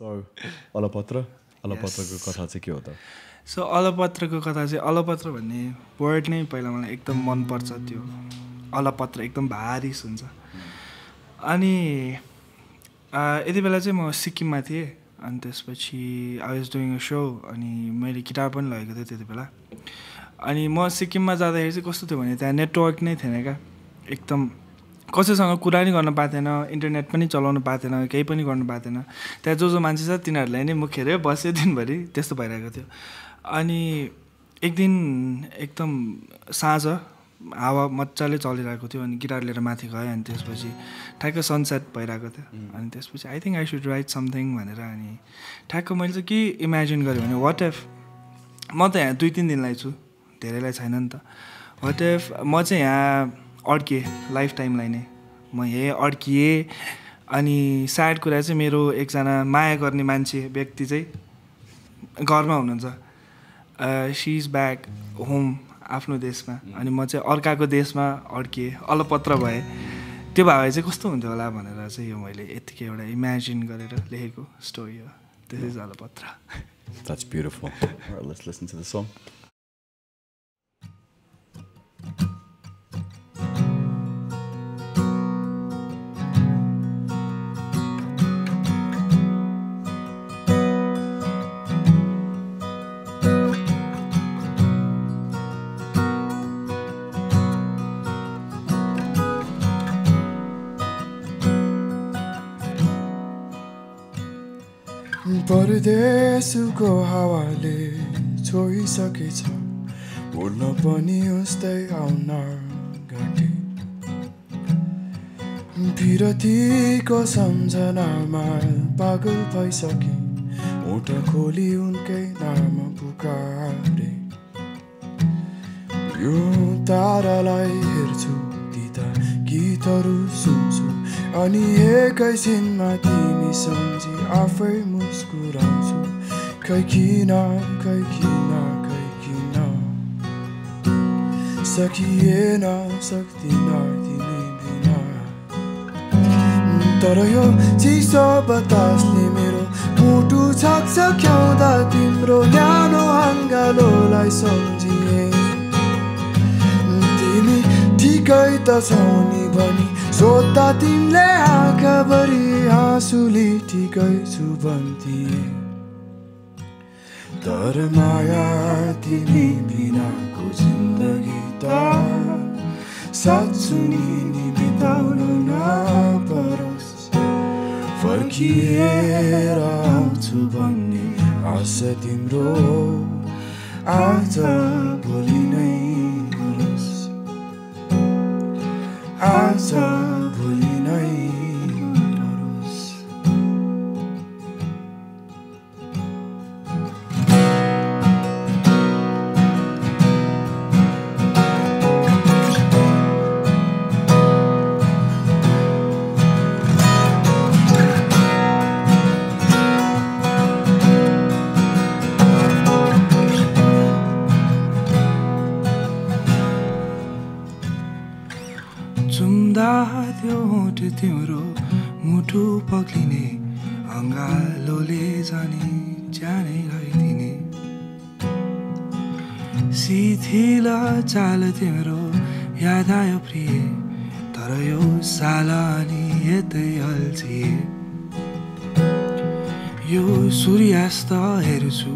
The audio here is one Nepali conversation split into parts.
So, Alapatra ko katha chai ke ho ta? So, Alapatra ko katha chai Alapatra bhanne word nai pahila malai ekdam man parcha tyo. Alapatra ekdam bhari suncha. Ani yeti bela chai ma Sikkim ma thiye and त्यसपछि I was doing a show अनि मैले गिटार पनि लगेको थिए त्यति बेला. अनि म सिक्किम मा जाँदाखेरि चाहिँ कस्तो थियो भने त्यहाँ नेटवर्क नै थिएन का. एकदम कसैसँग कुरा नि गर्न पाथेन, इन्टरनेट पनि चलाउन पाथेन, केही पनि गर्न पाथेन. त्यहाँ जो जो मान्छे छ तिनीहरुलाई नै मुखेरै बसे दिनभरि त्यस्तो भइरहेको थियो. अनि एक दिन एकदम साँझ हावा मज्जाले चलिरहेको थियो अनि गिटार लिएर माथि गए अनि त्यसपछि ठ्याक्क सनसेट भइरहेको थियो. अनि त्यसपछि I think I should write something भनेर अनि ठ्याक्क मैले चाहिँ के इमेजिन गरे भने व्हाट इफ म त यहाँ 2-3 दिनलाई छु, धेरैलाई छैन नि त. व्हाट इफ म चाहिँ यहाँ अड्किए लाइफ टाइमलाई नै म यही अड्किए अनि स्याड कुरा चाहिँ मेरो एकजना माया गर्ने मान्छे व्यक्ति चाहिँ घरमा हुनुहुन्छ, शी इज ब्याक होम आफ्नो देशमा अनि म चाहिँ अर्काको देशमा अड्के अलपत्र भए त्यो भए चाहिँ कस्तो हुन्थ्यो होला भनेर चाहिँ यो मैले यतिकै एउटा इमेजिन गरेर लेखेको स्टोरी हो. This is Alpatra. That's beautiful. Alright, let's listen to the song. परदेशको हावाले छोइसकेछ बोल्न पनि उस्तै आउन घाटे विरतीको सम्झनामा पागल भइसके ओठ खोली उनकै नाम पुकारे यो तारालाई हेर्छु दिदा गीतहरू सुन्छु अनि एकैछिनमा तिमी सम्झि आफै मुस्कुराउँछु खै किन सकिएन सक्दिन तिमी बिना तर यो चिसो बतासले मेरो मुटु छक्छक्याउँदा तिम्रो न्यानो अङ्गालोलाई सम्झिए तिमी ठिकै त छौ नि भनी सोध्दा तिमीले आँखाभरि आँसुले ठिकै छु भन्थिए तर माया तिमी बिनाको जिन्दगी त साँच्चै नि बिताउन नपरोस् फर्किएर आउँछु भन्ने आशा तिम्रो आज भोलि नै गरोस् आज भोलि नै गरोस्. तिम्रो मुठु पक्लिने अङ्गालोले जाने जानै गइदिने शिथिला चाल तिम्रो याद आयो प्रिय तर यो साला अनि यतै अल्छिए यो सूर्यास्त हेर्छु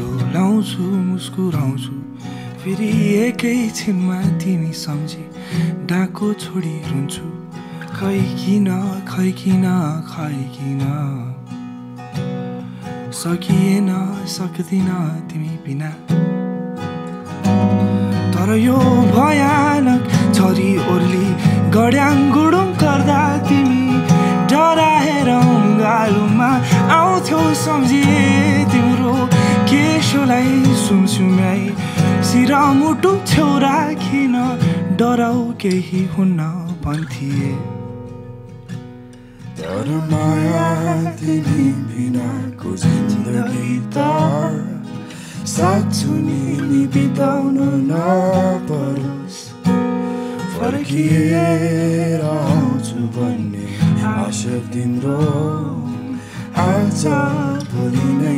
डोलाउँछु मुस्कुराउँछु फेरि एकैछिनमा तिमी सम्झि डाको छोडिरहन्छु खै किन सकिएन सक्दिन तिमी बिना तर यो भयानक छरी ओर्ली गड्याङगुडुङ गर्दा तिमी डराएर अङ्गालोमा आउँथ्यौ सम्झिए तिम्रो केशोलाई सुमसुम्याई सिरा मुटु छेउ राखिन डराउ केही हुन्न भन्थिए तर माया तिमी बिनाको जिन्दगी त साँच्चै नि बिताउन नपरोस् फर्किएर आउँछु भन्ने आशा तिम्रो Alta Polinaris.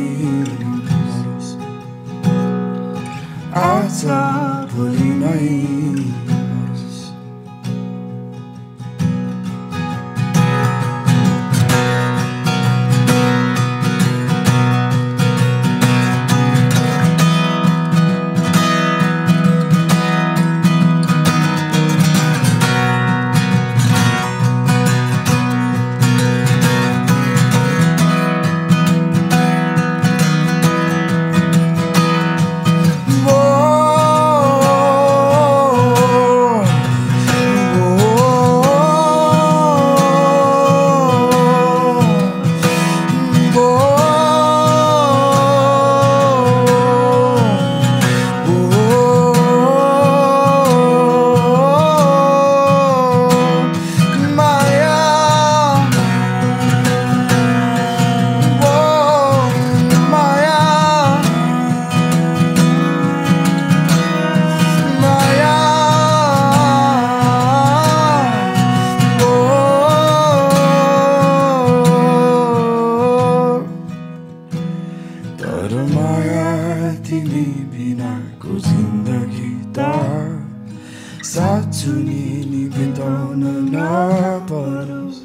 Satsunini bintona naparos,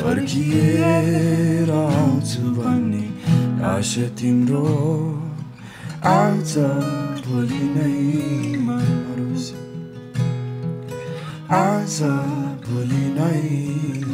farkiera autubani ashetimro, alta polinai maros, alta polinai.